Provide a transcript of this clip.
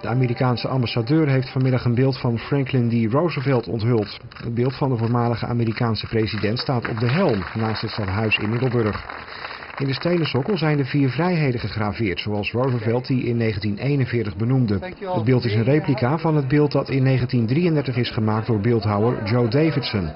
De Amerikaanse ambassadeur heeft vanmiddag een beeld van Franklin D. Roosevelt onthuld. Het beeld van de voormalige Amerikaanse president staat op de Helm naast het stadhuis in Middelburg. In de stenen sokkel zijn de vier vrijheden gegraveerd, zoals Roosevelt die in 1941 benoemde. Het beeld is een replica van het beeld dat in 1933 is gemaakt door beeldhouwer Joe Davidson.